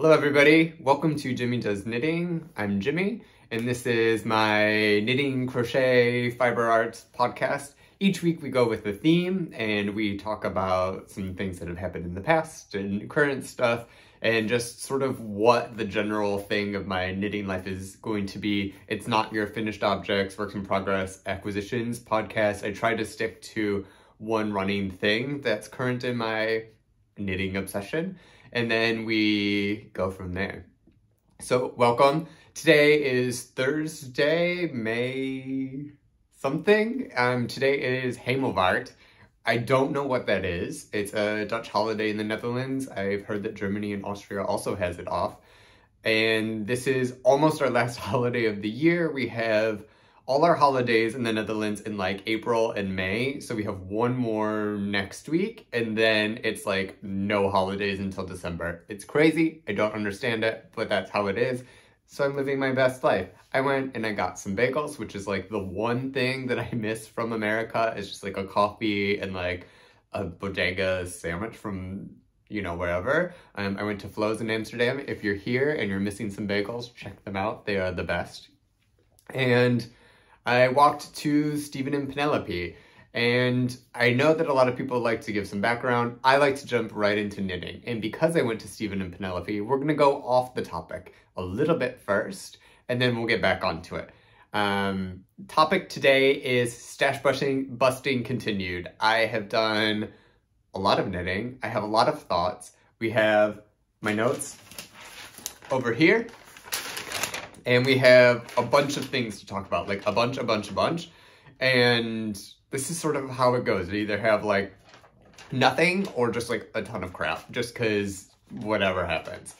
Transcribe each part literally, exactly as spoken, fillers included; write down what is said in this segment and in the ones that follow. Hello everybody, welcome to Jimmy Does Knitting. I'm Jimmy, and this is my knitting, crochet, fiber arts podcast. Each week we go with a theme, and we talk about some things that have happened in the past, and current stuff, and just sort of what the general thing of my knitting life is going to be. It's not your finished objects, works in progress, acquisitions, podcasts. I try to stick to one running thing that's current in my knitting obsession. And then we go from there. So welcome. Today is Thursday, May something. Um, today is Hemelvaart. I don't know what that is. It's a Dutch holiday in the Netherlands. I've heard that Germany and Austria also has it off. And this is almost our last holiday of the year. We have all our holidays in the Netherlands in like April and May. So we have one more next week, and then it's like no holidays until December. It's crazy. I don't understand it, but that's how it is. So I'm living my best life. I went and I got some bagels, which is like the one thing that I miss from America. It's just like a coffee and like a bodega sandwich from, you know, wherever. Um, I went to Flo's in Amsterdam. If you're here and you're missing some bagels, check them out. They are the best. And I walked to Stephen and Penelope, and I know that a lot of people like to give some background. I like to jump right into knitting, and because I went to Stephen and Penelope, we're going to go off the topic a little bit first, and then we'll get back onto it. Um, topic today is stash busting, busting continued. I have done a lot of knitting. I have a lot of thoughts. We have my notes over here. And we have a bunch of things to talk about, like a bunch, a bunch, a bunch. And this is sort of how it goes. We either have like nothing or just like a ton of crap, just because whatever happens.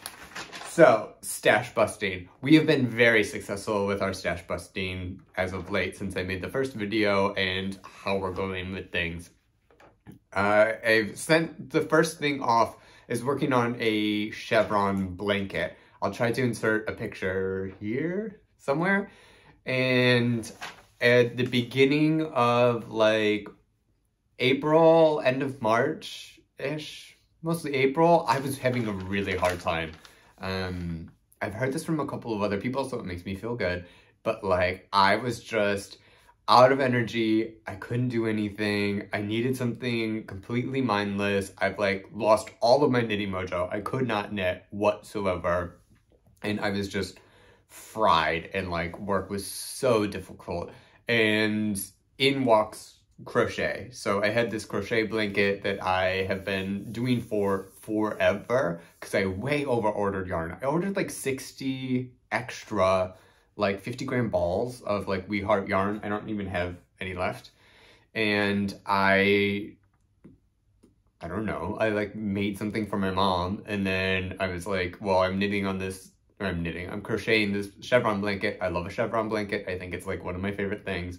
So stash busting. We have been very successful with our stash busting as of late since I made the first video and how we're going with things. Uh, I've sent the first thing off is working on a chevron blanket. I'll try to insert a picture here somewhere. And at the beginning of like April, end of March-ish, mostly April, I was having a really hard time. Um, I've heard this from a couple of other people, so it makes me feel good. But like, I was just out of energy. I couldn't do anything. I needed something completely mindless. I've like lost all of my knitting mojo. I could not knit whatsoever. And I was just fried, and like work was so difficult. And in walks crochet. So I had this crochet blanket that I have been doing for forever because I way over ordered yarn. I ordered like sixty extra, like fifty gram balls of like We Heart yarn. I don't even have any left. And I, I don't know, I like made something for my mom. And then I was like, well, I'm knitting on this I'm knitting, I'm crocheting this chevron blanket. I love a chevron blanket. I think it's like one of my favorite things.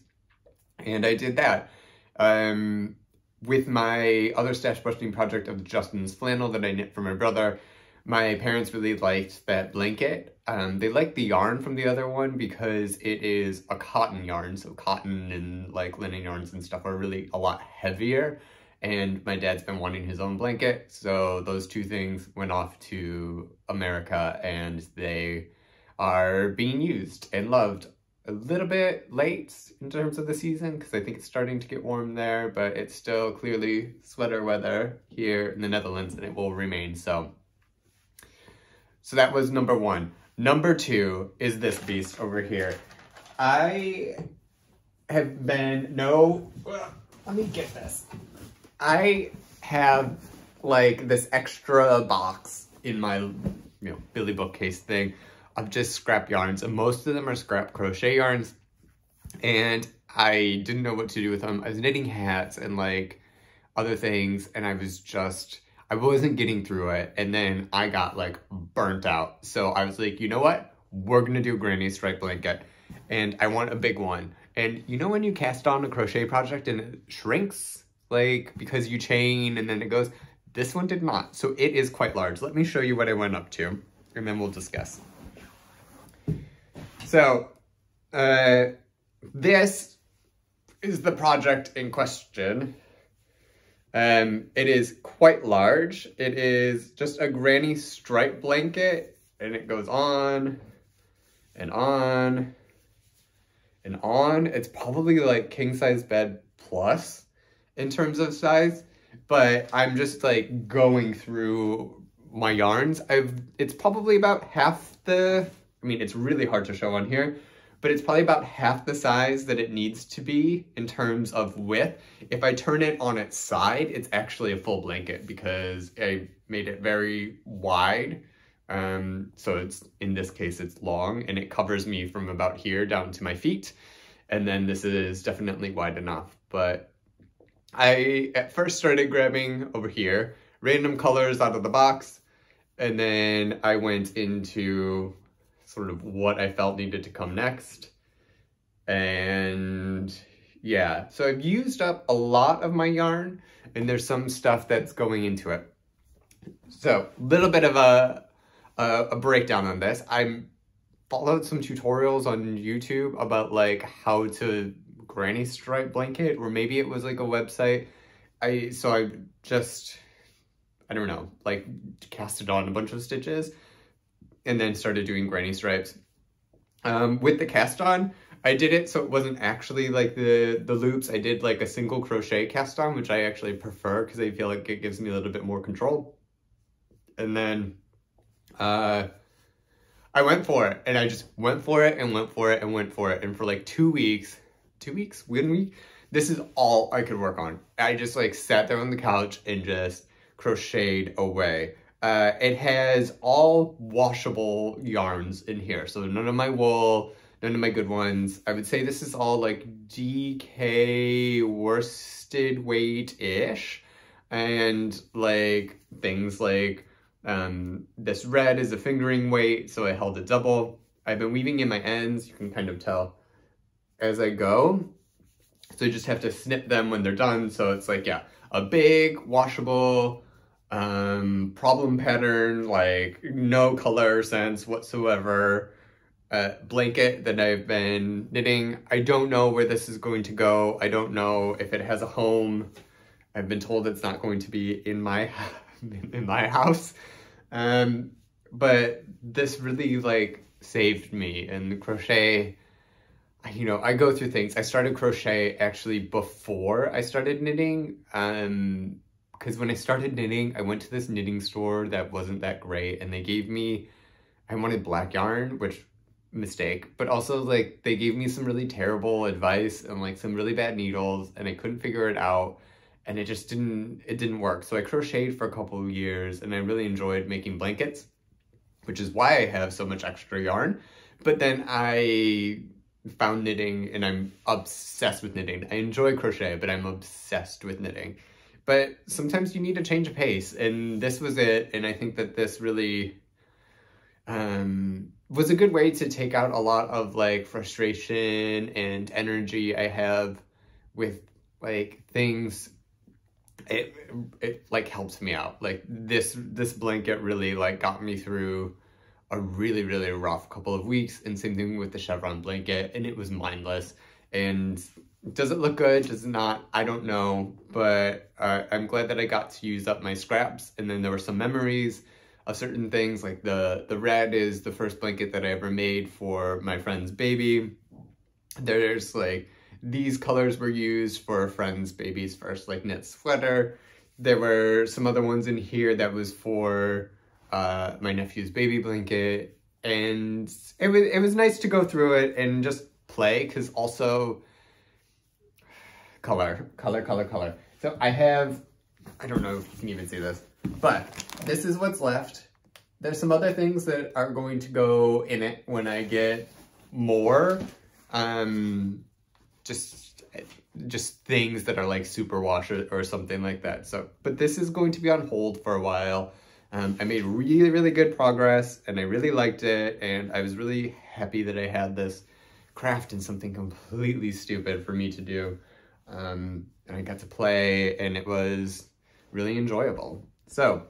And I did that. Um, with my other stash busting project of Justin's flannel that I knit for my brother, my parents really liked that blanket. Um, they liked the yarn from the other one because it is a cotton yarn. So cotton and like linen yarns and stuff are really a lot heavier. And my dad's been wanting his own blanket, so those two things went off to America, and they are being used and loved. A little bit late in terms of the season, because I think it's starting to get warm there, but it's still clearly sweater weather here in the Netherlands, and it will remain so. So that was number one. Number two is this beast over here. I have been, no, let me get this. I have like this extra box in my, you know, Billy bookcase thing of just scrap yarns, and most of them are scrap crochet yarns, and I didn't know what to do with them. I was knitting hats and like other things, and I was just, I wasn't getting through it, and then I got like burnt out. So I was like, you know what? We're gonna do a granny stripe blanket, and I want a big one. And you know when you cast on a crochet project and it shrinks? Like, because you chain and then it goes. This one did not, so it is quite large. Let me show you what I went up to, and then we'll discuss. So, uh, this is the project in question. Um, it is quite large. It is just a granny stripe blanket, and it goes on and on and on. It's probably like king size bed plus in terms of size, but I'm just like going through my yarns. I've, it's probably about half the, I mean, it's really hard to show on here, but it's probably about half the size that it needs to be in terms of width. If I turn it on its side, it's actually a full blanket because I made it very wide. Um, so it's, in this case, it's long, and it covers me from about here down to my feet. And then this is definitely wide enough. But I at first started grabbing over here, random colors out of the box. And then I went into sort of what I felt needed to come next. And yeah, so I've used up a lot of my yarn, and there's some stuff that's going into it. So a little bit of a, a, a breakdown on this. I followed some tutorials on YouTube about like how to granny stripe blanket, or maybe it was like a website. I, so I just, I don't know, like casted on a bunch of stitches and then started doing granny stripes. Um, with the cast on, I did it so it wasn't actually like the, the loops. I did like a single crochet cast on, which I actually prefer because I feel like it gives me a little bit more control. And then uh, I went for it, and I just went for it and went for it and went for it. And for like two weeks, two weeks, one week, this is all I could work on. I just like sat there on the couch and just crocheted away. Uh, it has all washable yarns in here. So none of my wool, none of my good ones. I would say this is all like D K worsted weight-ish. And like things like um, this red is a fingering weight, so I held it double. I've been weaving in my ends, you can kind of tell as I go. So you just have to snip them when they're done. So it's like, yeah, a big washable um problem pattern, like no color sense whatsoever, uh blanket that I've been knitting. I don't know where this is going to go. I don't know if it has a home. I've been told it's not going to be in my in my house, um but this really like saved me. And the crochet, you know, I go through things. I started crochet actually before I started knitting, um because when I started knitting, I went to this knitting store that wasn't that great, and they gave me, I wanted black yarn, which, mistake, but also like they gave me some really terrible advice and like some really bad needles, and I couldn't figure it out, and it just didn't, it didn't work. So I crocheted for a couple of years, and I really enjoyed making blankets, which is why I have so much extra yarn. But then I found knitting, and I'm obsessed with knitting. I enjoy crochet, but I'm obsessed with knitting. But sometimes you need a change of pace, and this was it. And I think that this really um, was a good way to take out a lot of like frustration and energy I have with like things. It, it like helped me out. Like this, this blanket really like got me through a really, really rough couple of weeks. And same thing with the chevron blanket, and it was mindless. And does it look good? Does it not? I don't know, but uh, I'm glad that I got to use up my scraps. And then there were some memories of certain things, like the, the red is the first blanket that I ever made for my friend's baby. There's like, these colors were used for a friend's baby's first like knit sweater. There were some other ones in here that was for uh, my nephew's baby blanket. And it was, it was nice to go through it and just play, because also color, color, color, color. So I have, I don't know if you can even see this, but this is what's left. There's some other things that are going to go in it when I get more, um, just, just things that are like superwash or, or something like that. So, but this is going to be on hold for a while. Um, I made really, really good progress, and I really liked it. And I was really happy that I had this craft and something completely stupid for me to do. Um, and I got to play, and it was really enjoyable. So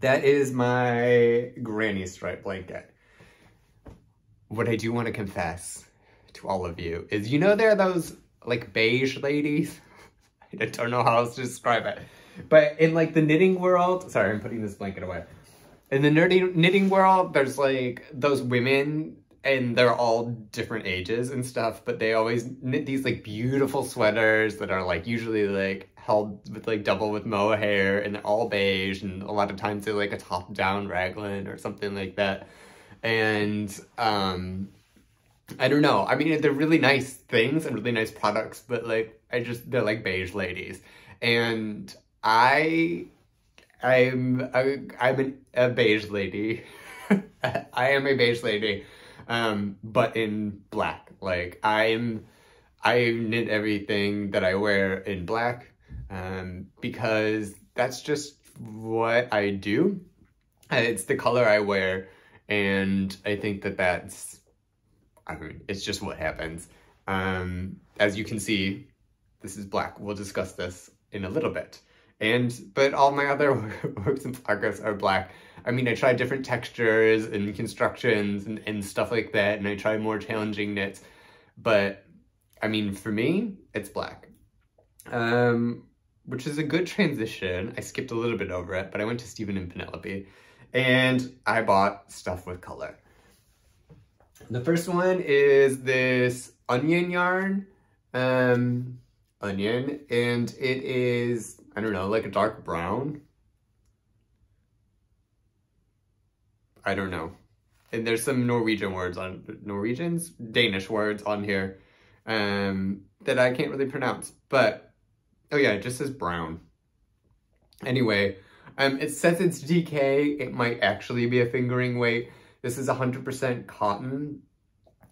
that is my granny stripe blanket. What I do want to confess to all of you is, you know, there are those like beige ladies. I don't know how else to describe it. But in like the knitting world, sorry, I'm putting this blanket away. In the nerdy knitting world, there's like those women and they're all different ages and stuff, but they always knit these like beautiful sweaters that are like usually like held with like double with mohair and they're all beige, and a lot of times they're like a top down raglan or something like that. And um, I don't know. I mean, they're really nice things and really nice products, but like, I just, they're like beige ladies. And I, I'm, I, I'm an, a beige lady. I am a beige lady, um, but in black. Like I'm, I knit everything that I wear in black, um, because that's just what I do. It's the color I wear. And I think that that's, I mean, it's just what happens. Um, as you can see, this is black. We'll discuss this in a little bit. And, but all my other works in progress are black. I mean, I try different textures and constructions and, and stuff like that. And I try more challenging knits, but I mean, for me, it's black. Um, which is a good transition. I skipped a little bit over it, but I went to Stephen and Penelope and I bought stuff with color. The first one is this onion yarn, um, onion, and it is, I don't know, like a dark brown. I don't know. And there's some Norwegian words on, Norwegians? Danish words on here um, that I can't really pronounce, but, oh yeah, it just says brown. Anyway, um, it says it's D K, it might actually be a fingering weight. This is one hundred percent cotton,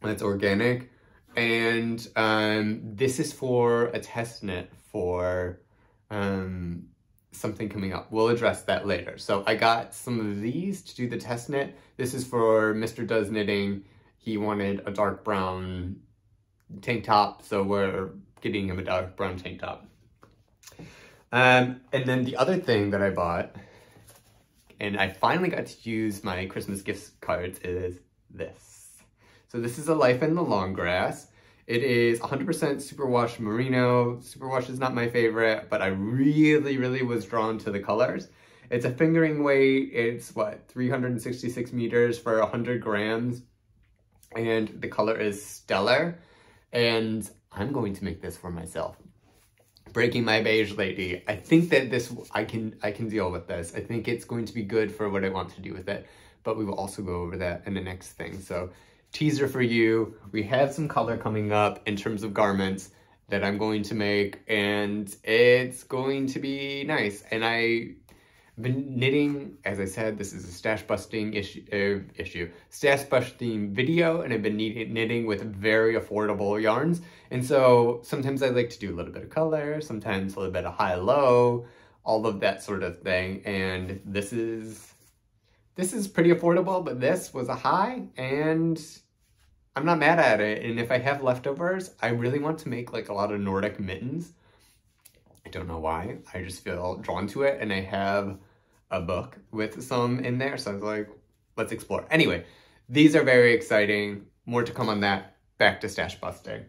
that's organic, and um, this is for a test knit for um, something coming up. We'll address that later. So I got some of these to do the test knit. This is for Mister Does Knitting. He wanted a dark brown tank top, so we're getting him a dark brown tank top. Um, and then the other thing that I bought, and I finally got to use my Christmas gift cards, is this. So this is a Life in the Long Grass. It is one hundred percent superwash merino. Superwash is not my favorite, but I really, really was drawn to the colors. It's a fingering weight. It's what, three hundred sixty-six meters for one hundred grams. And the color is stellar. And I'm going to make this for myself. Breaking my beige lady. I think that this, I can I can deal with this. I think it's going to be good for what I want to do with it, but we will also go over that in the next thing. So teaser for you, we have some color coming up in terms of garments that I'm going to make, and it's going to be nice. And I've been knitting, as I said, this is a stash busting issue, uh, issue. stash busting video, and I've been knitting with very affordable yarns. And so sometimes I like to do a little bit of color, sometimes a little bit of high-low, all of that sort of thing. And this is, this is pretty affordable, but this was a high and I'm not mad at it. And if I have leftovers, I really want to make like a lot of Nordic mittens. I don't know why, I just feel drawn to it. And I have a book with some in there. So I was like, let's explore. Anyway, these are very exciting. More to come on that. Back to stash busting.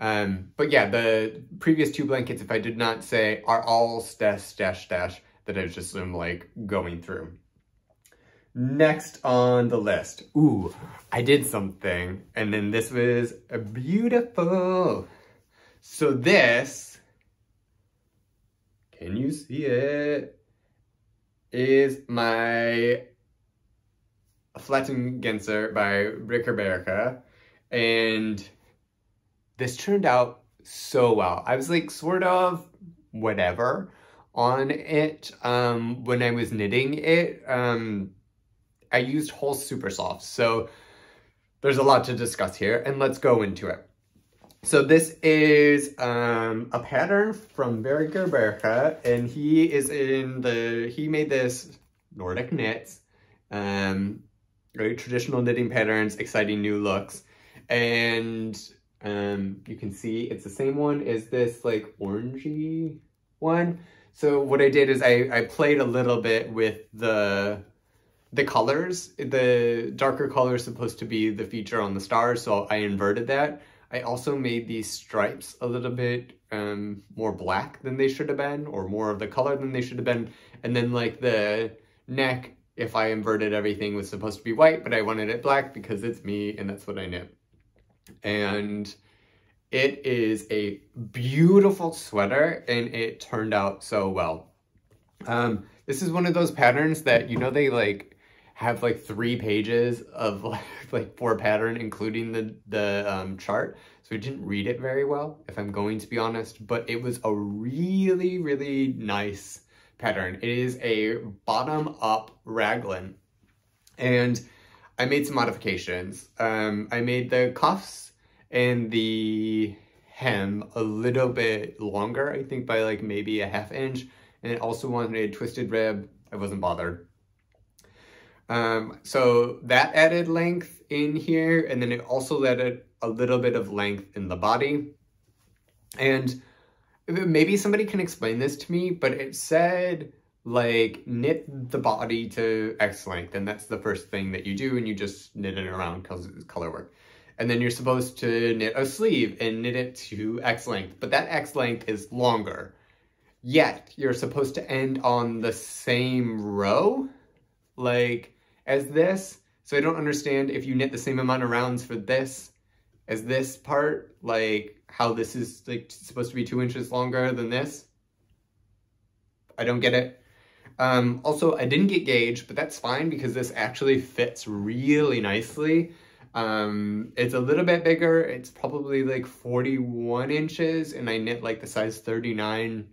Um, but yeah, the previous two blankets, if I did not say, are all stash, stash, stash that I just am like going through. Next on the list. Ooh, I did something. And then this was beautiful. So this, can you see it? Is my Flettegenser by Briger Berge. And this turned out so well. I was like sort of whatever on it um, when I was knitting it. Um, I used Holst Super Soft, so there's a lot to discuss here, and let's go into it. So this is um, a pattern from Briger Berge, and he is in the, he made this Nordic Knits, um, very traditional knitting patterns, exciting new looks, and um you can see it's the same one as this like orangey one. So what I did is I, I played a little bit with the the colors. The darker color is supposed to be the feature on the star, so I inverted that. I also made these stripes a little bit um, more black than they should have been, or more of the color than they should have been. And then like the neck, if I inverted everything, was supposed to be white, but I wanted it black because it's me and that's what I knit. And it is a beautiful sweater and it turned out so well. Um, this is one of those patterns that, you know, they like have like three pages of like, like four pattern, including the, the um, chart. So I didn't read it very well, if I'm going to be honest, but it was a really, really nice pattern. It is a bottom up raglan. And I made some modifications. Um, I made the cuffs and the hem a little bit longer, I think by like maybe a half inch. And I also wanted a twisted rib. I wasn't bothered. Um, so that added length in here, and then it also added a little bit of length in the body. And maybe somebody can explain this to me, but it said like knit the body to X length, and that's the first thing that you do, and you just knit it around because it's color work. And then you're supposed to knit a sleeve and knit it to X length, but that X length is longer. Yet you're supposed to end on the same row, like as this. So I don't understand if you knit the same amount of rounds for this as this part, like how this is like supposed to be two inches longer than this. I don't get it. Um, also, I didn't get gauge, but that's fine because this actually fits really nicely. Um, it's a little bit bigger. It's probably like forty-one inches and I knit like the size thirty-nine.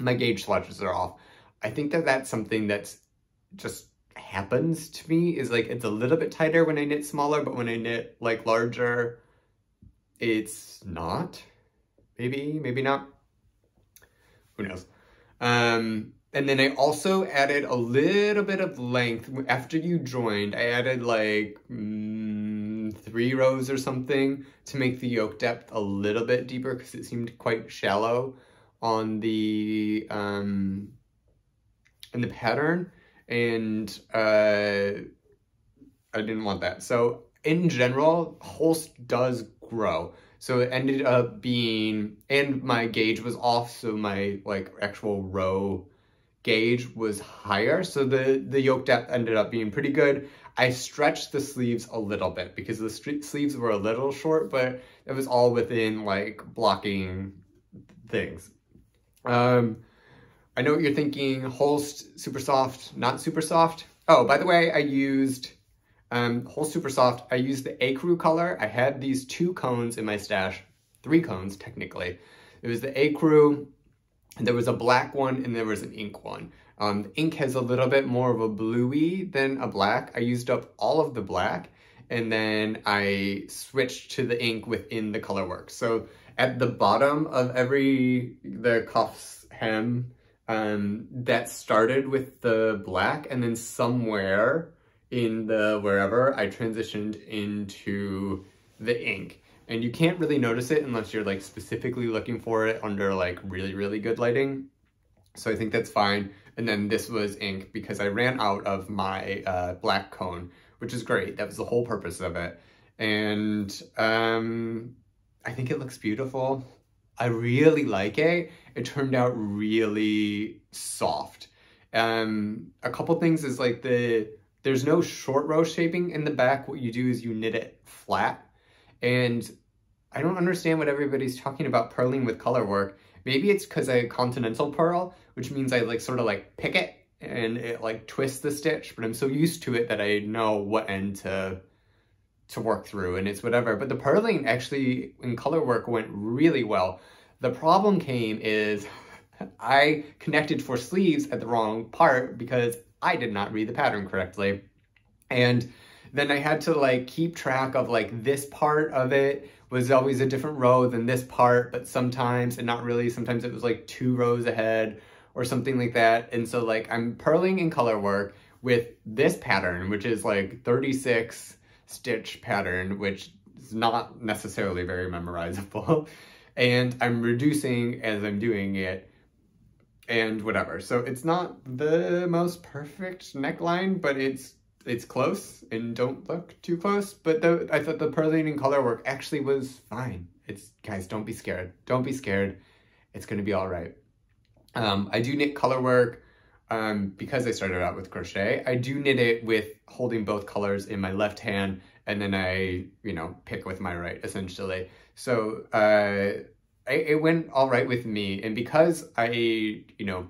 My gauge swatches are off. I think that that's something that's just happens to me, is like it's a little bit tighter when I knit smaller, but when I knit like larger, it's not. Maybe, maybe not. Who knows? Um, and then I also added a little bit of length. After you joined, I added like mm, three rows or something to make the yoke depth a little bit deeper because it seemed quite shallow on the, um, in the pattern. And uh, I didn't want that. So in general, Holst does grow. So it ended up being, and my gauge was off, so my like actual row gauge was higher. So the, the yoke depth ended up being pretty good. I stretched the sleeves a little bit because the sleeves were a little short, but it was all within like blocking things. Um, I know what you're thinking, Holst Super Soft, not super soft. Oh, by the way, I used um, Holst Super Soft. I used the Ecru color. I had these two cones in my stash, three cones technically. It was the Ecru, there was a black one, and there was an ink one. Um, the ink has a little bit more of a bluey than a black. I used up all of the black, and then I switched to the ink within the color work. So at the bottom of every, the cuffs, hem, Um, that started with the black, and then somewhere in the wherever I transitioned into the ink. And you can't really notice it unless you're like specifically looking for it under like really, really good lighting. So I think that's fine. And then this was ink because I ran out of my uh, black cone, which is great. That was the whole purpose of it. And um, I think it looks beautiful. I really like it. It turned out really soft. Um, a couple things is like the, there's no short row shaping in the back. What you do is you knit it flat. And I don't understand what everybody's talking about purling with color work. Maybe it's because I continental purl, which means I like sort of like pick it and it like twists the stitch, but I'm so used to it that I know what end to to work through, and it's whatever. But the purling actually in color work went really well. The problem came is I connected for sleeves at the wrong part because I did not read the pattern correctly. And then I had to like keep track of like this part of it was always a different row than this part, but sometimes, and not really, sometimes it was like two rows ahead or something like that. And so like I'm purling in color work with this pattern, which is like thirty-six stitch pattern, which is not necessarily very memorizable, and I'm reducing as I'm doing it and whatever. So it's not the most perfect neckline, but it's it's close, and don't look too close, but the, I thought the purling and color work actually was fine. It's, guys, don't be scared. Don't be scared. It's going to be all right. Um, I do knit color work um, because I started out with crochet. I do knit it with holding both colors in my left hand, and then I, you know, pick with my right, essentially. So uh, I, it went all right with me, and because I, you know,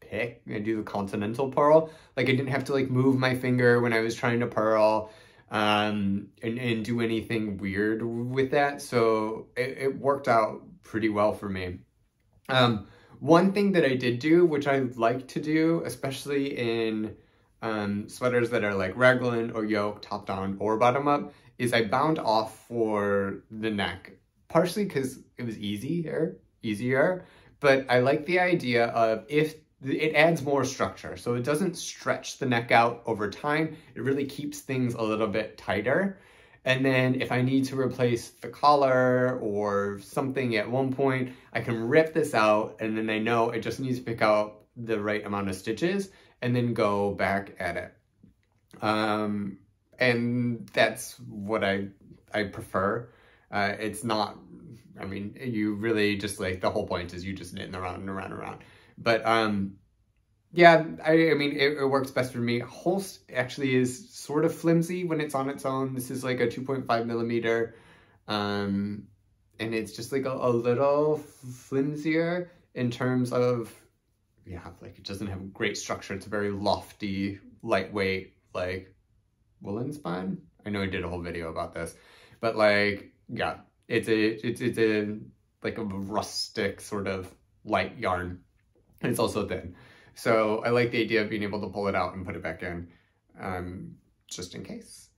pick and do the continental purl, like I didn't have to like move my finger when I was trying to purl um, and, and do anything weird with that. So it, it worked out pretty well for me. Um, one thing that I did do, which I like to do, especially in um, sweaters that are like raglan or yoke, top down or bottom up, is I bound off for the neck, partially because it was easier, easier, but I like the idea of if it adds more structure. So it doesn't stretch the neck out over time. It really keeps things a little bit tighter. And then if I need to replace the collar or something at one point, I can rip this out, and then I know it just needs to pick out the right amount of stitches and then go back at it. Um, and that's what I, I prefer. Uh, it's not, I mean, you really just like, the whole point is you just knitting around and around and around. But, um, yeah, I, I mean, it, it works best for me. Holst actually is sort of flimsy when it's on its own. This is like a two point five millimeter, um, and it's just like a, a little flimsier in terms of, yeah, like it doesn't have great structure. It's a very lofty, lightweight, like, woolen spun. I know I did a whole video about this, but like, yeah, it's a, it's, it's a, like a rustic sort of light yarn. It's also thin. So I like the idea of being able to pull it out and put it back in, um, just in case.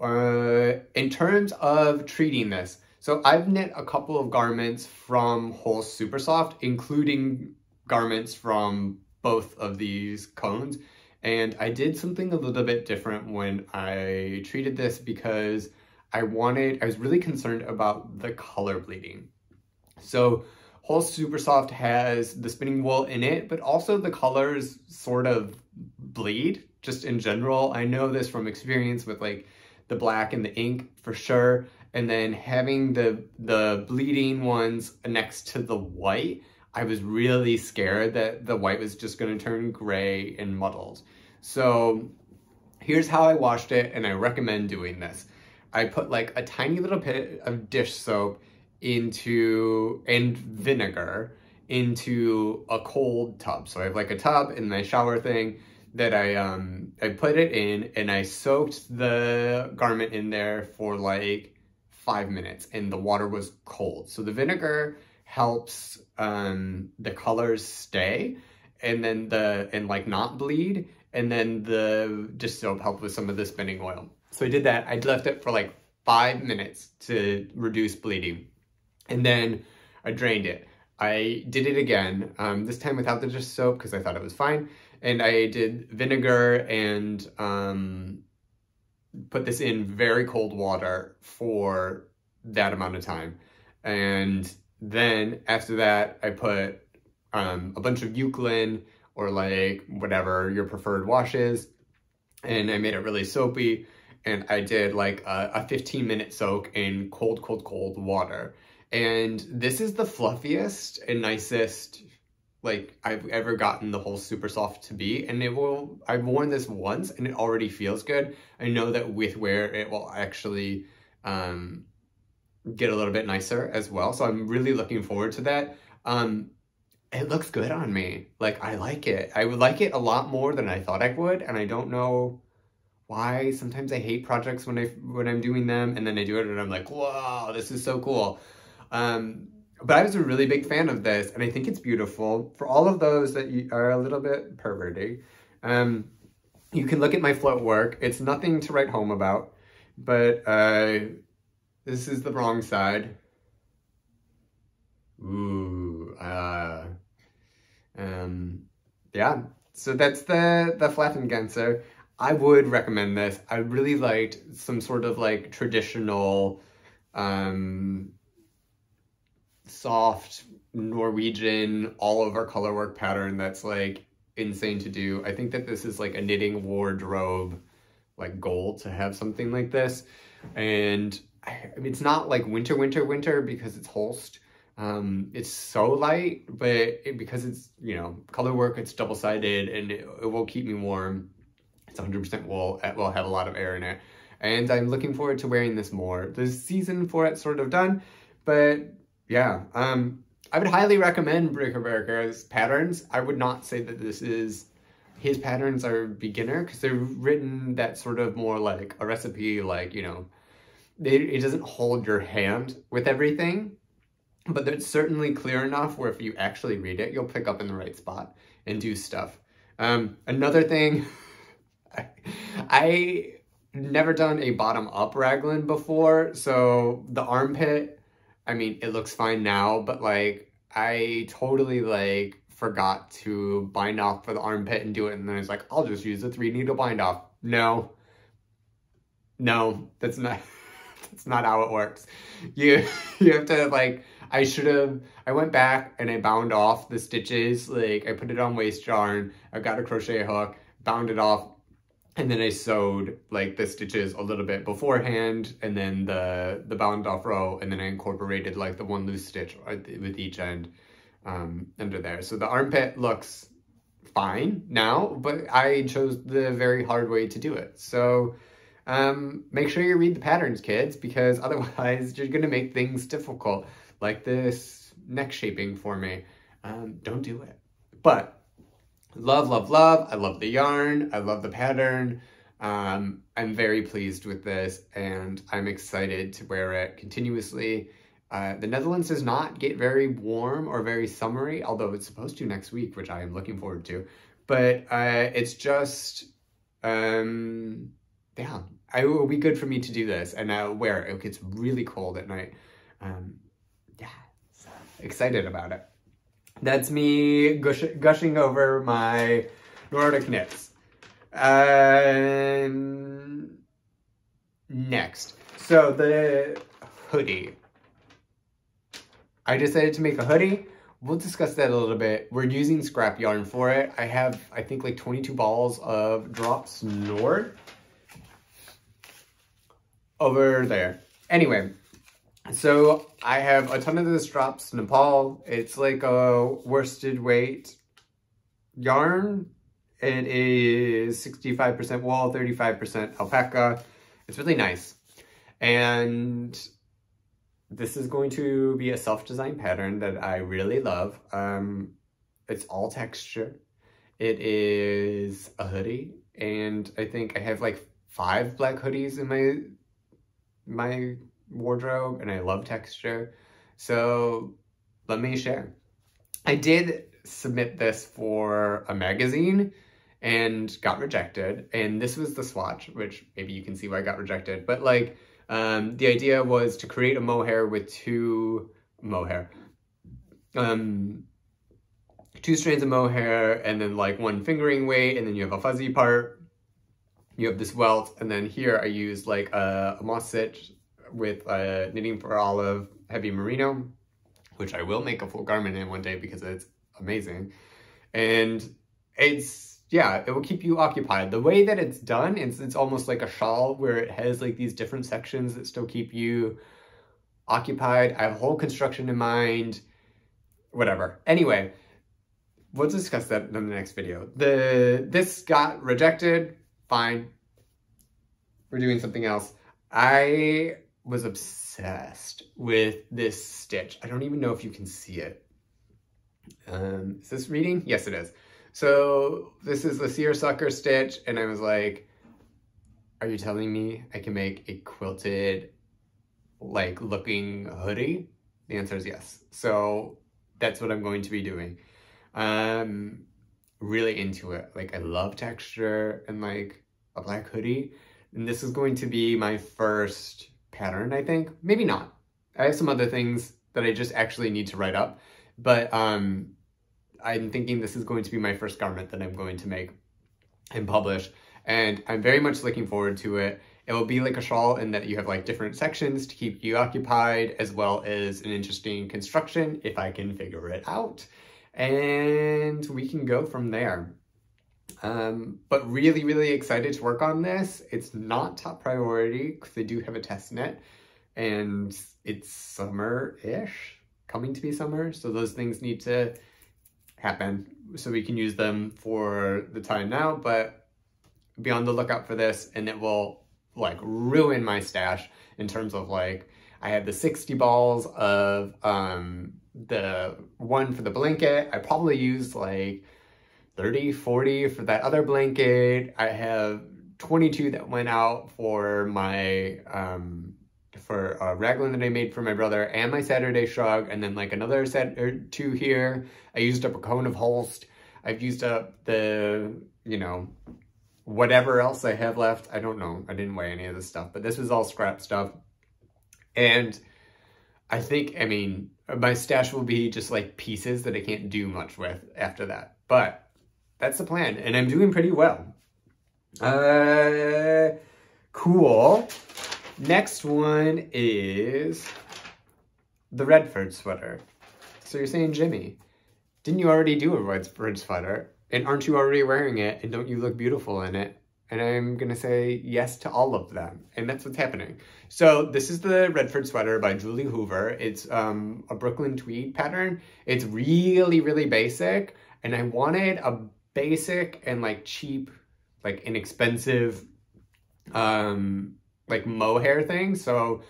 Uh, in terms of treating this, so I've knit a couple of garments from Holst Super Soft, including garments from both of these cones. And I did something a little bit different when I treated this because I wanted, I was really concerned about the color bleeding. So Holst Super Soft has the spinning wool in it, but also the colors sort of bleed, just in general. I know this from experience with like the black and the ink for sure. And then having the, the bleeding ones next to the white, I was really scared that the white was just gonna turn gray and muddled. So here's how I washed it, and I recommend doing this. I put like a tiny little bit of dish soap into and vinegar into a cold tub. So I have like a tub in my shower thing that I um I put it in, and I soaked the garment in there for like five minutes, and the water was cold. So the vinegar helps um the colors stay and then the and like not bleed, and then the dish soap helped with some of the spinning oil. So I did that. I left it for like five minutes to reduce bleeding. And then I drained it. I did it again, um, this time without the dish soap because I thought it was fine. And I did vinegar and um, put this in very cold water for that amount of time. And then after that, I put um, a bunch of Euclid or like whatever your preferred wash is. And I made it really soapy. And I did like a, a fifteen minute soak in cold, cold, cold water. And this is the fluffiest and nicest like I've ever gotten the Holst Super Soft to be. And it will, I've worn this once and it already feels good. I know that with wear it will actually um, get a little bit nicer as well. So I'm really looking forward to that. Um, it looks good on me. Like I like it. I would like it a lot more than I thought I would. And I don't know why. Sometimes I hate projects when I when I'm doing them, and then I do it and I'm like, wow, this is so cool. Um, but I was a really big fan of this, and I think it's beautiful. For all of those that you are a little bit perverty, um, you can look at my float work. It's nothing to write home about, but uh, this is the wrong side. Ooh, uh, um, yeah. So that's the the Flettegenser. I would recommend this. I really liked some sort of like traditional, um, soft Norwegian all over colorwork pattern that's like insane to do. I think that this is like a knitting wardrobe like goal to have something like this. And I, it's not like winter, winter, winter because it's Holst. Um, it's so light, but it, because it's, you know, color work, it's double-sided and it, it will keep me warm. It's one hundred percent wool. It will have a lot of air in it. And I'm looking forward to wearing this more. The season for it's sort of done, but yeah. Um, I would highly recommend Briger Berge's patterns. I would not say that this is... His patterns are beginner because they're written that sort of more like a recipe, like, you know, they, it doesn't hold your hand with everything, but it's certainly clear enough where if you actually read it, you'll pick up in the right spot and do stuff. Um, another thing, I... I never done a bottom up raglan before, so the armpit, I mean, it looks fine now, but like I totally like forgot to bind off for the armpit and do it, and then I was like, I'll just use a three needle bind off. No, no, that's not that's not how it works. You you have to like I should have I went back and I bound off the stitches, like I put it on waist yarn, I got a crochet hook, bound it off. And then I sewed like the stitches a little bit beforehand, and then the the bound off row, and then I incorporated like the one loose stitch with each end um, under there. So the armpit looks fine now, but I chose the very hard way to do it. So um, make sure you read the patterns, kids, because otherwise you're gonna make things difficult, like this neck shaping for me. Um, don't do it. But love, love, love. I love the yarn. I love the pattern. Um, I'm very pleased with this, and I'm excited to wear it continuously. Uh, the Netherlands does not get very warm or very summery, although it's supposed to next week, which I am looking forward to. But uh, it's just, um, yeah, I, it will be good for me to do this, and I'll wear it. It gets really cold at night. Um, yeah, so excited about it. That's me gush gushing over my Nordic Knits. Um, next. So the hoodie. I decided to make a hoodie. We'll discuss that a little bit. We're using scrap yarn for it. I have, I think, like twenty-two balls of Drops Nord over there. Anyway. So I have a ton of this Drops Nepal. It's like a worsted weight yarn. It is sixty-five percent wool, thirty-five percent alpaca. It's really nice. And this is going to be a self-designed pattern that I really love. Um, it's all texture. It is a hoodie. And I think I have like five black hoodies in my my... wardrobe, and I love texture, so let me share. I did submit this for a magazine and got rejected, and this was the swatch, which maybe you can see why I got rejected, but like um the idea was to create a mohair with two mohair um two strands of mohair, and then like one fingering weight, and then you have a fuzzy part, you have this welt, and then here I used like a, a moss stitch with uh, Knitting for Olive Heavy Merino, which I will make a full garment in one day because it's amazing. And it's, yeah, it will keep you occupied. The way that it's done, it's, it's almost like a shawl where it has like these different sections that still keep you occupied. I have a whole construction in mind, whatever. Anyway, we'll discuss that in the next video. The, this got rejected, fine. We're doing something else. I was obsessed with this stitch. I don't even know if you can see it. Um, is this reading? Yes, it is. So this is the Seersucker stitch, and I was like, are you telling me I can make a quilted, like, looking hoodie? The answer is yes. So that's what I'm going to be doing. Um, really into it. Like, I love texture and, like, a black hoodie. And this is going to be my first pattern, I think. Maybe not. I have some other things that I just actually need to write up. But um, I'm thinking this is going to be my first garment that I'm going to make and publish. And I'm very much looking forward to it. It will be like a shawl in that you have like different sections to keep you occupied, as well as an interesting construction, if I can figure it out. And we can go from there. Um, but really, really excited to work on this. It's not top priority because I do have a test knit and it's summer-ish, coming to be summer. So those things need to happen so we can use them for the time now, but be on the lookout for this and it will like ruin my stash in terms of like, I had the sixty balls of um, the one for the blanket. I probably used like thirty, forty for that other blanket. I have twenty-two that went out for my, um, for a raglan that I made for my brother and my Saturday shrug, and then like another set or two here. I used up a cone of Holst. I've used up the, you know, whatever else I have left. I don't know. I didn't weigh any of this stuff, but this was all scrap stuff. And I think, I mean, my stash will be just like pieces that I can't do much with after that. But that's the plan. And I'm doing pretty well. Uh, cool. Next one is the Redford sweater. So you're saying, Jimmy, didn't you already do a Redford sweater? And aren't you already wearing it? And don't you look beautiful in it? And I'm going to say yes to all of them. And that's what's happening. So this is the Redford sweater by Julie Hoover. It's um, a Brooklyn Tweed pattern. It's really, really basic. And I wanted a basic and like cheap, like inexpensive, um, like mohair thing. So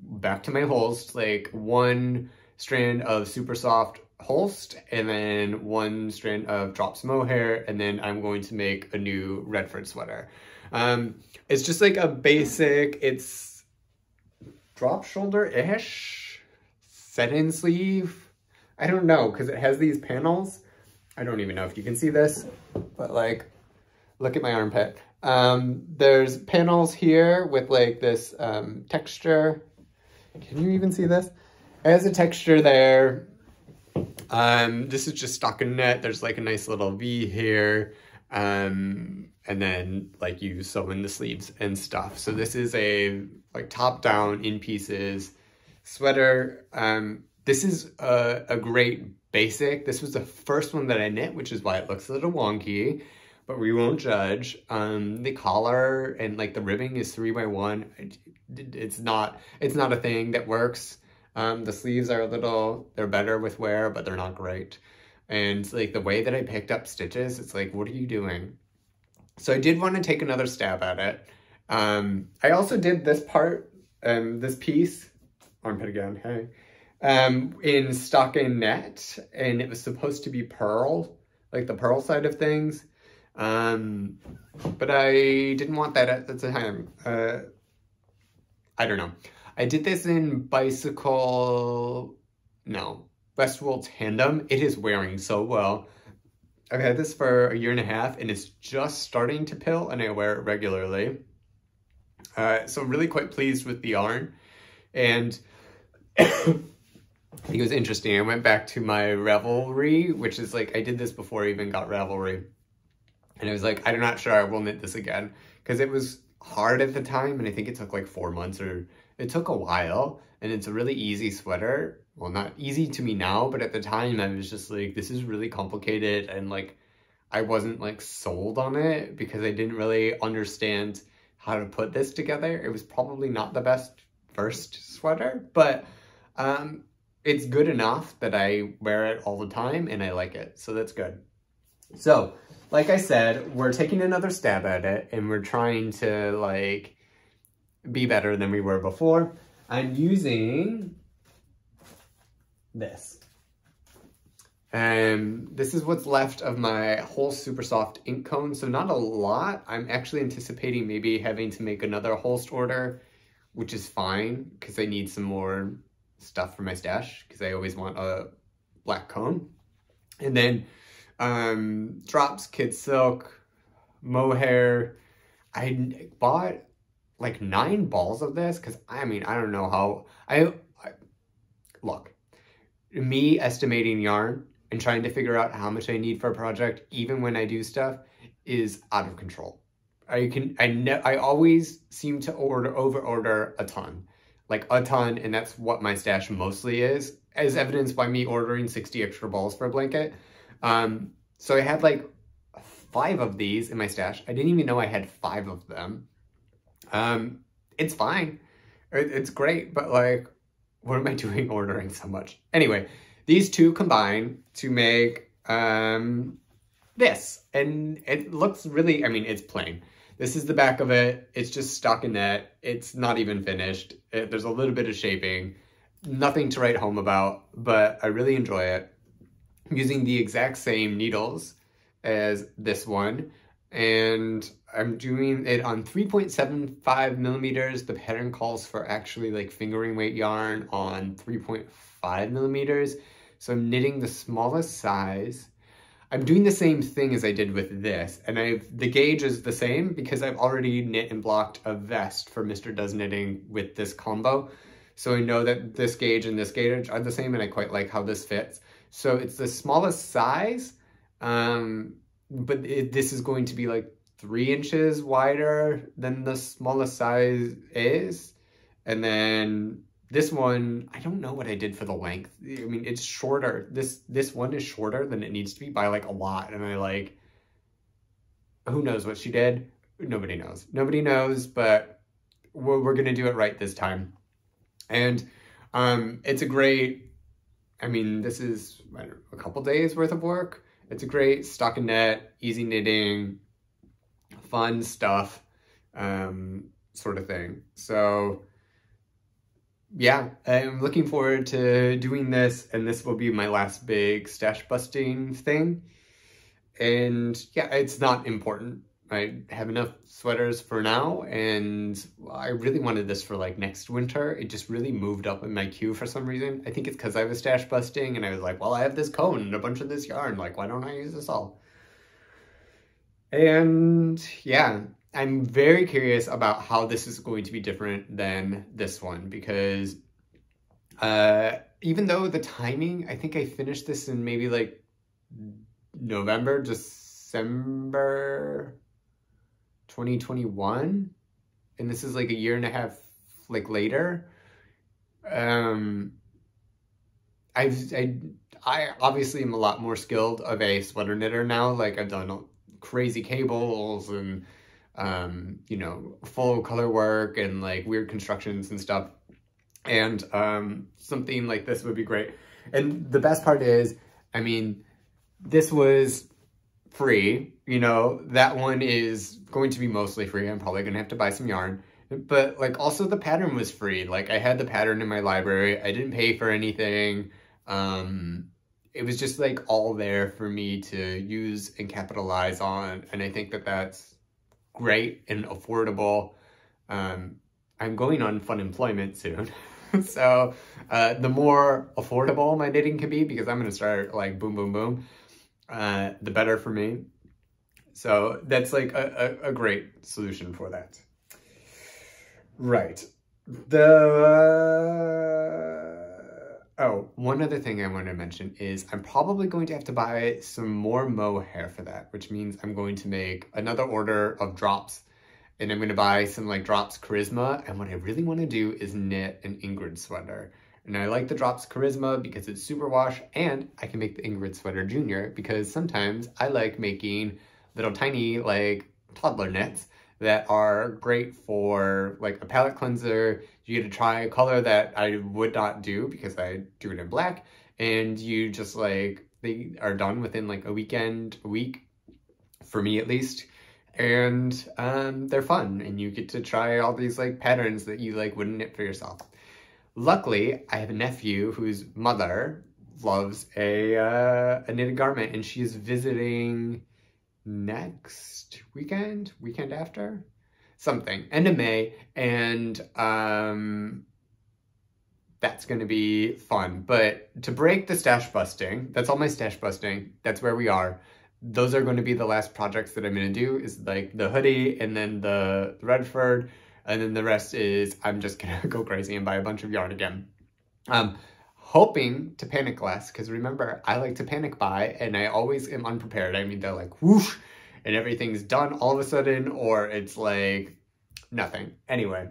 back to my Holst, like one strand of super soft Holst and then one strand of Drops mohair, and then I'm going to make a new Redford sweater. Um, it's just like a basic, it's drop shoulder-ish, set in sleeve. I don't know, because it has these panels. I don't even know if you can see this, but like, look at my armpit. Um, there's panels here with like this um, texture. Can you even see this? It has a texture there. Um, this is just stockinette. There's like a nice little V here. Um, and then like you sew in the sleeves and stuff. So this is a like top down in pieces sweater. Um, this is a, a great basic. This was the first one that I knit, which is why it looks a little wonky, but we won't judge. Um, the collar and like the ribbing is three by one. It, it's not, it's not a thing that works. Um, the sleeves are a little, they're better with wear, but they're not great. And like the way that I picked up stitches, it's like, what are you doing? So I did want to take another stab at it. Um, I also did this part, um, this piece, armpit again, hey, um, in stockinette, and it was supposed to be pearl, like the pearl side of things. Um, but I didn't want that at the time. Uh, I don't know. I did this in bicycle, no, Best Wool Tandem. It is wearing so well. I've had this for a year and a half and it's just starting to pill and I wear it regularly. Uh, so I'm really quite pleased with the yarn. And I think it was interesting. I went back to my Ravelry, which is like, I did this before I even got Ravelry. And I was like, I'm not sure I will knit this again. Because it was hard at the time and I think it took like four months or it took a while, and it's a really easy sweater. Well, not easy to me now, but at the time I was just like, this is really complicated, and like, I wasn't like sold on it because I didn't really understand how to put this together. It was probably not the best first sweater, but um, it's good enough that I wear it all the time and I like it, so that's good. So, like I said, we're taking another stab at it, and we're trying to like, be better than we were before. I'm using this. Um, this is what's left of my Holst Super Soft ink cone, so not a lot. I'm actually anticipating maybe having to make another Holst order, which is fine, because I need some more stuff for my stash, because I always want a black cone. And then um, Drops Kid Silk, mohair. I bought like nine balls of this, because I mean, I don't know how, I, I, look, me estimating yarn and trying to figure out how much I need for a project, even when I do stuff, is out of control. I can, I ne I always seem to order, over order a ton, like a ton, and that's what my stash mostly is, as evidenced by me ordering sixty extra balls for a blanket. Um, so I had like five of these in my stash. I didn't even know I had five of them. Um, it's fine. It's great, but like, what am I doing ordering so much? Anyway, these two combine to make um, this. And it looks really, I mean, it's plain. This is the back of it. It's just stockinette. It's not even finished. It, there's a little bit of shaping. Nothing to write home about, but I really enjoy it. I'm using the exact same needles as this one, and I'm doing it on three point seven five millimeters. The pattern calls for actually like fingering weight yarn on three point five millimeters. So I'm knitting the smallest size. I'm doing the same thing as I did with this, and I've the gauge is the same because I've already knit and blocked a vest for Mister Does Knitting with this combo. So I know that this gauge and this gauge are the same, and I quite like how this fits. So it's the smallest size, um, but it, this is going to be like three inches wider than the smallest size is. And then this one, I don't know what I did for the length. I mean, it's shorter. This this one is shorter than it needs to be by like a lot. And I like, who knows what she did? Nobody knows. Nobody knows, but we're, we're gonna do it right this time. And um, it's a great, I mean, this is I don't know, a couple days worth of work. It's a great stockinette, easy knitting, fun stuff um, sort of thing. So yeah, I'm looking forward to doing this, and this will be my last big stash busting thing. And yeah, it's not important. I have enough sweaters for now, and I really wanted this for like next winter. It just really moved up in my queue for some reason. I think it's because I was stash busting and I was like, well, I have this cone and a bunch of this yarn. Like, why don't I use this all? And yeah, I'm very curious about how this is going to be different than this one, because uh, even though the timing, I think I finished this in maybe like November, December... twenty twenty-one, and this is like a year and a half like later. um I've I, I obviously am a lot more skilled of a sweater knitter now. Like, I've done crazy cables and um you know, full color work and like weird constructions and stuff, and um something like this would be great. And the best part is, I mean, this was free, you know, that one is going to be mostly free. I'm probably gonna have to buy some yarn, but like also the pattern was free. Like, I had the pattern in my library. I didn't pay for anything. Um, it was just like all there for me to use and capitalize on. And I think that that's great and affordable. Um, I'm going on fun employment soon. So uh, the more affordable my knitting can be, because I'm gonna start like boom, boom, boom. Uh, the better for me. So that's like a, a, a great solution for that. Right. The, uh, oh, one other thing I want to mention is I'm probably going to have to buy some more mohair for that, which means I'm going to make another order of drops, and I'm going to buy some like Drops Charisma. And what I really want to do is knit an Ingrid sweater. And I like the Drops Charisma because it's super wash, and I can make the Ingrid sweater junior because sometimes I like making little tiny like toddler knits that are great for like a palette cleanser. You get to try a color that I would not do because I do it in black, and you just like, they are done within like a weekend, a week, for me at least. And um, they're fun, and you get to try all these like patterns that you like wouldn't knit for yourself. Luckily, I have a nephew whose mother loves a, uh, a knitted garment, and she is visiting next weekend, weekend after, something, end of May, and um, that's going to be fun. But to break the stash busting, that's all my stash busting, that's where we are. Those are going to be the last projects that I'm going to do, is like the hoodie and then the Redford. And then the rest is I'm just going to go crazy and buy a bunch of yarn again. Um, hoping to panic less, because remember, I like to panic buy, and I always am unprepared. I mean, they're like whoosh, and everything's done all of a sudden, or it's like nothing. Anyway.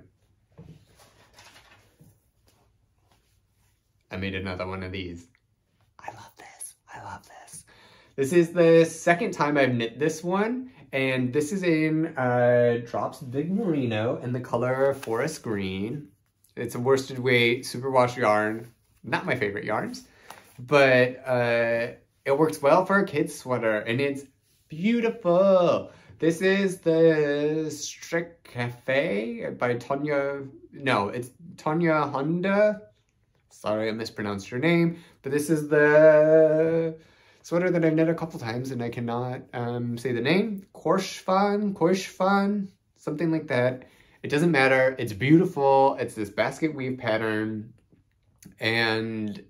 I made another one of these. I love this. I love this. This is the second time I've knit this one, and this is in uh, Drops Big Merino in the color Forest Green. It's a worsted weight, superwash yarn. Not my favorite yarns, but uh, it works well for a kid's sweater, and it's beautiful. This is the Strikkekaffe by Tanya, no, it's Tanya Honda. Sorry, I mispronounced your name, but this is the sweater that I've knit a couple times and I cannot um, say the name. Korshavn, Korshavn, something like that. It doesn't matter, it's beautiful. It's this basket weave pattern and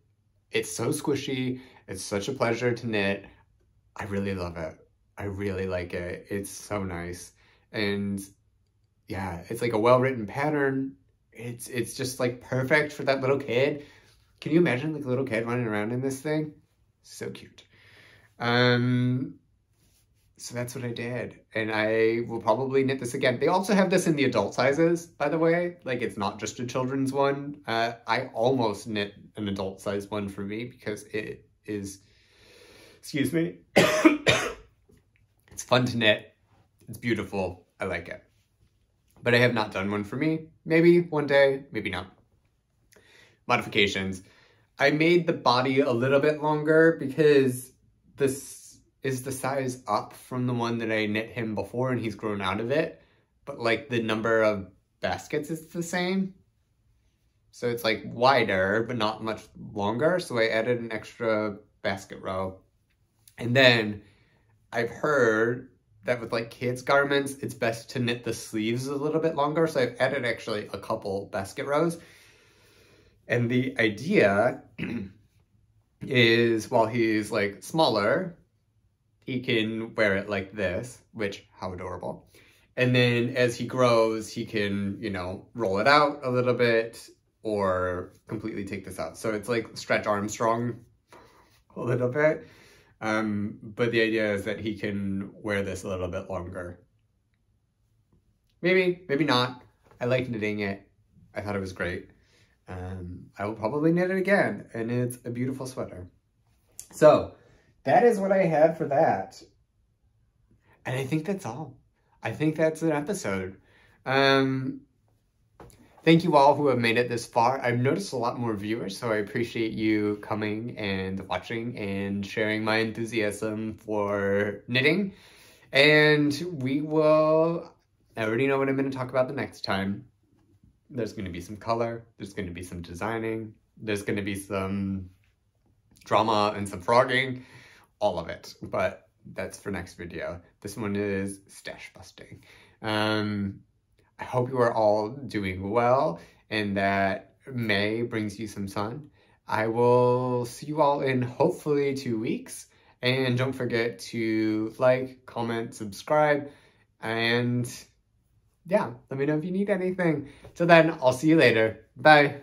it's so squishy. It's such a pleasure to knit. I really love it. I really like it. It's so nice. And yeah, it's like a well-written pattern. It's it's just like perfect for that little kid. Can you imagine like a little kid running around in this thing? So cute. Um, so that's what I did. And I will probably knit this again. They also have this in the adult sizes, by the way. Like it's not just a children's one. Uh, I almost knit an adult size one for me because it is, excuse me. It's fun to knit, it's beautiful, I like it. But I have not done one for me. Maybe one day, maybe not. Modifications. I made the body a little bit longer because this is the size up from the one that I knit him before and he's grown out of it. But like the number of baskets is the same. So it's like wider, but not much longer. So I added an extra basket row. And then I've heard that with like kids' garments, it's best to knit the sleeves a little bit longer. So I've added actually a couple basket rows. And the idea is while he's like smaller, he can wear it like this, which how adorable. And then as he grows, he can, you know, roll it out a little bit or completely take this out. So it's like Stretch Armstrong a little bit. Um, but the idea is that he can wear this a little bit longer. Maybe, maybe not. I like knitting it. I thought it was great. Um, I will probably knit it again, and it's a beautiful sweater. So, that is what I had for that. And I think that's all. I think that's an episode. Um, thank you all who have made it this far. I've noticed a lot more viewers, so I appreciate you coming and watching and sharing my enthusiasm for knitting. And we will, I already know what I'm going to talk about the next time. There's going to be some color, there's going to be some designing, there's going to be some drama and some frogging, all of it. But that's for next video. This one is stash busting. Um... I hope you are all doing well and that May brings you some sun. I will see you all in hopefully two weeks. And don't forget to like, comment, subscribe, and yeah, let me know if you need anything. Till then, I'll see you later. Bye.